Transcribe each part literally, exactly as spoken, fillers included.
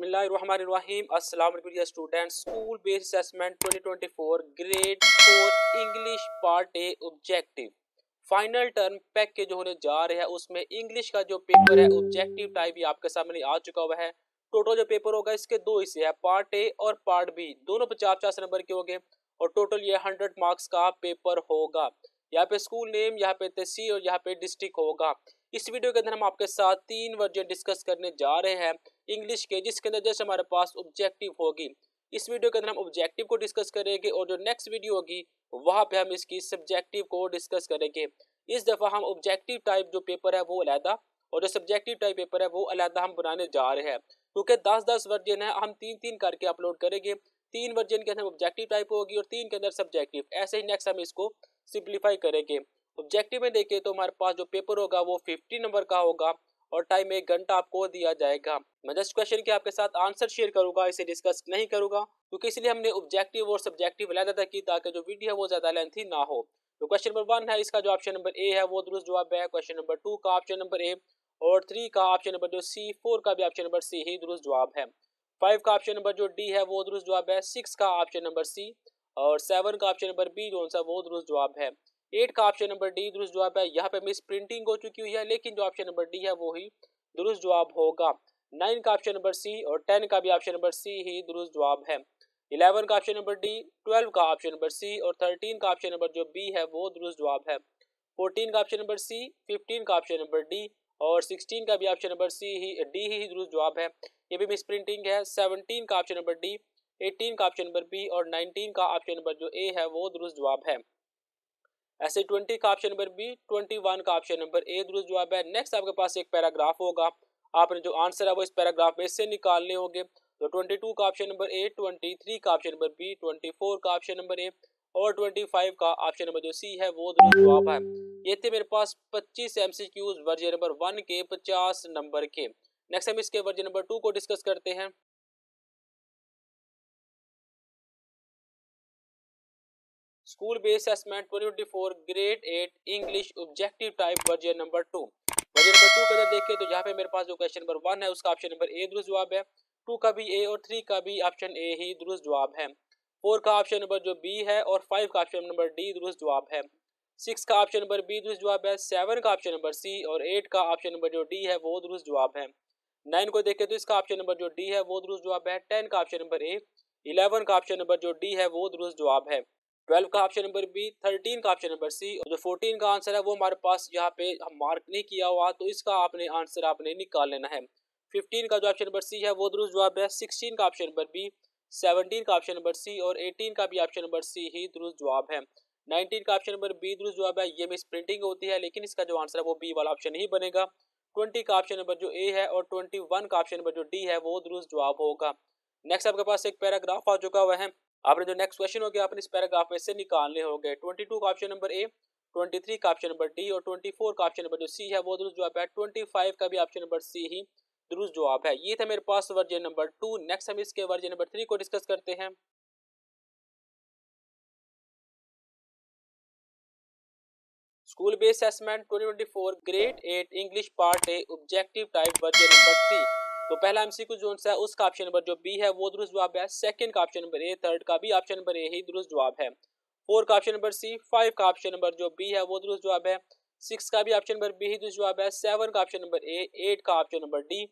बिस्मिल्लाहिर्रहमानिर्रहीम अस्सलाम वालेकुम dear students. School based assessment twenty twenty four grade four English part A objective final term pack के जो होने जा रहे हैं उसमें इंग्लिश का जो पेपर है ऑब्जेक्टिव टाइप ये आपके सामने आ चुका हुआ है। टोटल जो पेपर होगा इसके दो हिस्से हैं, पार्ट ए और पार्ट बी, दोनों पचास पचास नंबर के होंगे और टोटल ये हंड्रेड मार्क्स का पेपर होगा। यहाँ पे स्कूल नेम, यहाँ पे तहसील और यहाँ पे डिस्ट्रिक्ट होगा। इस वीडियो के अंदर हम आपके साथ तीन वर्जन डिस्कस करने जा रहे हैं इंग्लिश के, जिसके अंदर जैसे हमारे पास ऑब्जेक्टिव होगी। इस वीडियो के अंदर हम ऑब्जेक्टिव को डिस्कस करेंगे और जो नेक्स्ट वीडियो होगी वहाँ पे हम इसकी सब्जेक्टिव को डिस्कस करेंगे। इस दफ़ा हम ऑब्जेक्टिव टाइप जो पेपर है वो अलहदा और जो सब्जेक्टिव टाइप पेपर है वो अलहदा हम बनाने जा रहे हैं, क्योंकि दस दस वर्जन है, हम तीन तीन करके अपलोड करेंगे। तीन वर्जन के अंदर ऑब्जेक्टिव टाइप होगी और तीन के अंदर सब्जेक्टिव। ऐसे ही नेक्स्ट हम इसको सिंप्लीफाई करेंगे। ऑब्जेक्टिव में देखें तो हमारे पास जो पेपर होगा वो पचास नंबर का होगा और टाइम एक घंटा आपको दिया जाएगा। मैं जस्ट क्वेश्चन के आपके साथ आंसर शेयर करूंगा, इसे डिस्कस नहीं करूंगा, क्योंकि इसलिए हमने ऑब्जेक्टिव और सब्जेक्टिव अलग-अलग की ताकि जो वीडियो है वो ज़्यादा लेंथी ना हो। तो क्वेश्चन नंबर वन है, इसका जो ऑप्शन नंबर ए है वो दुरुस्त जवाब है। क्वेश्चन नंबर टू का ऑप्शन नंबर ए और थ्री का ऑप्शन नंबर जो सी, फोर का भी ऑप्शन नंबर सी ही दुरुस्त जवाब है। फाइव का ऑप्शन नंबर जो डी है वो दुरुस्त जवाब है। सिक्स का ऑप्शन नंबर सी और सेवन का ऑप्शन नंबर बी जो सा वो दुरुस्त जवाब है। एट का ऑप्शन नंबर डी दुरुस्त जवाब है। यहाँ पे मिस प्रिंटिंग हो चुकी हुई है, लेकिन जो ऑप्शन नंबर डी है वो ही दुरुस्त जवाब होगा। नाइन का ऑप्शन नंबर सी और टेन का भी ऑप्शन नंबर सी ही दुरुस्त जवाब है। इलेवन का ऑप्शन नंबर डी, ट्वेल्व का ऑप्शन नंबर सी और थर्टीन का ऑप्शन नंबर जो बी है वो दुरुस्त जवाब है। फोर्टीन का ऑप्शन नंबर सी, फिफ्टीन का ऑप्शन नंबर डी और सिक्सटीन का भी ऑप्शन नंबर सी ही डी ही दुरुस्त जवाब है, ये भी मिस प्रिंटिंग है। सेवनटीन का ऑप्शन नंबर डी, एटीन का ऑप्शन नंबर बी और नाइनटीन का ऑप्शन नंबर जो ए है वो दुरुस्त जवाब है। ऐसे ट्वेंटी का ऑप्शन नंबर बी, इक्कीस का ऑप्शन नंबर ए दुरुस्त जवाब है। नेक्स्ट आपके पास एक पैराग्राफ होगा, आपने जो आंसर है वो इस पैराग्राफ में से निकालने होंगे। तो बाईस का ऑप्शन नंबर ए, तेईस का ऑप्शन नंबर बी, चौबीस का ऑप्शन नंबर ए और पच्चीस का ऑप्शन नंबर जो सी है वो दुरुस्त जवाब है। ये थे मेरे पास पच्चीस एमसीक्यूज वर्जन नंबर वन के पचास नंबर के। नेक्स्ट हम इसके वर्जन नंबर टू को डिस्कस करते हैं। School based assessment twenty twenty four grade eight English objective type version number two. Version number two के अंदर देखिए तो यहाँ पे मेरे पास जो क्वेश्चन नंबर वन है उसका ऑप्शन नंबर ए दुरुस्त जवाब है। टू का भी ए और थ्री का भी ऑप्शन ए ही दुरुस्त जवाब है। फोर का ऑप्शन नंबर जो बी है और फाइव का ऑप्शन नंबर डी दुरुस्त जवाब है। सिक्स का ऑप्शन नंबर बी दुरुस्त जवाब है। सेवन का ऑप्शन नंबर सी और एट का ऑप्शन नंबर जो डी है वो दुरुस्त जवाब है। नाइन को देखें तो इसका ऑप्शन नंबर जो डी है वो दुरुस्त जवाब है। टेन का ऑप्शन नंबर ए, इलेवन का ऑप्शन नंबर जो डी है वो दुरुस्त जवाब है। ट्वेल्व का ऑप्शन नंबर बी, थर्टीन का ऑप्शन नंबर सी और जो फोर्टीन का आंसर है वो हमारे पास यहाँ पे हम मार्क नहीं किया हुआ, तो इसका आपने आंसर आपने निकाल लेना है। फिफ्टीन का जो ऑप्शन नंबर सी है वो दुरुस्त जवाब है। सिक्सटीन का ऑप्शन नंबर बी, सेवनटीन का ऑप्शन नंबर सी और एटीन का भी ऑप्शन नंबर सी ही दुरुस्त जवाब है। नाइनटीन का ऑप्शन नंबर बी दुरुस्त जवाब है, ये मिस प्रिंटिंग होती है, लेकिन इसका जो आंसर है वो बी वाला ऑप्शन ही बनेगा। ट्वेंटी का ऑप्शन नंबर जो ए है और ट्वेंटी वन का ऑप्शन नंबर जो डी है वो दुरुस्त जवाब होगा। नेक्स्ट आपके पास एक पैराग्राफ आ चुका हुआ है, आपने जो नेक्स्ट क्वेश्चन हो गया आपने इस पैराग्राफ में से निकालने होंगे। बाईस का ऑप्शन नंबर ए, तेईस का ऑप्शन नंबर डी और चौबीस का ऑप्शन नंबर जो सी है वो दुरुस्त जवाब है। पच्चीस का भी ऑप्शन नंबर सी ही दुरुस्त जवाब है। ये था मेरे पास वर्जन नंबर टू। नेक्स्ट हम इसके वर्जन नंबर थ्री को डिस्कस करते हैं। School based assessment twenty twenty four grade eight English part A objective type version number three. तो पहला एमसीक्यू जोन है उसका ऑप्शन नंबर जो बी है वो दुरुस्त जवाब है। सेकंड का ऑप्शन नंबर ए, थर्ड का भी ऑप्शन नंबर ए ही दुरुस्त जवाब है। फोर का ऑप्शन नंबर सी, फाइव का ऑप्शन नंबर जो बी है वो दुरुस्त जवाब है। सिक्स का भी ऑप्शन नंबर बी ही दुरुस्त जवाब है। सेवन का ऑप्शन नंबर ए, एट का ऑप्शन नंबर डी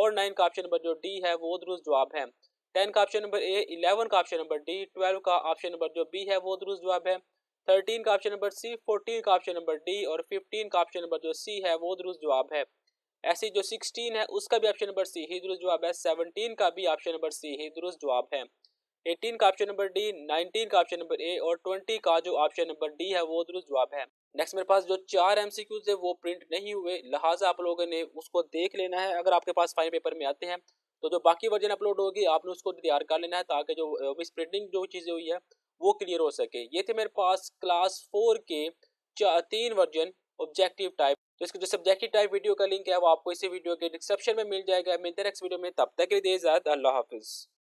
और नाइन का ऑप्शन नंबर जो डी है वो दुरुस्त जवाब है। टेन का ऑप्शन नंबर ए, इलेवन का ऑप्शन नंबर डी, ट्वेल्व का ऑप्शन नंबर जो बी है वो दुरुस्त जवाब है। थर्टीन का ऑप्शन नंबर सी, फोर्टीन का ऑप्शन नंबर डी और फिफ्टीन का ऑप्शन नंबर जो सी है वो दुरुस्त जवाब है। ऐसे जो सोलह है उसका भी ऑप्शन नंबर सी ही दुरुस्त जवाब है। सत्रह का भी ऑप्शन नंबर सी ही दुरुस्त जवाब है। अठारह का ऑप्शन नंबर डी, उन्नीस का ऑप्शन नंबर ए और बीस का जो ऑप्शन नंबर डी है वो दुरुस्त जवाब है। नेक्स्ट मेरे पास जो चार एमसीक्यूज है वो प्रिंट नहीं हुए, लिहाजा आप लोगों ने उसको देख लेना है। अगर आपके पास फाइन पेपर में आते हैं तो जो बाकी वर्जन अपलोड होगी आपने उसको तैयार कर लेना है ताकि जो मिस प्रिंटिंग जो चीज़ें हुई है वो क्लियर हो सके। ये थे मेरे पास क्लास फोर के चार तीन वर्जन ऑब्जेक्टिव टाइप। तो इसके जो सब्जेक्टिव टाइप वीडियो का लिंक है वो आपको इसी वीडियो के डिस्क्रिप्शन में मिल जाएगा। मिलते हैं नेक्स्ट वीडियो में, तब तक के लिए इजाज़त, अल्लाह हाफिज़।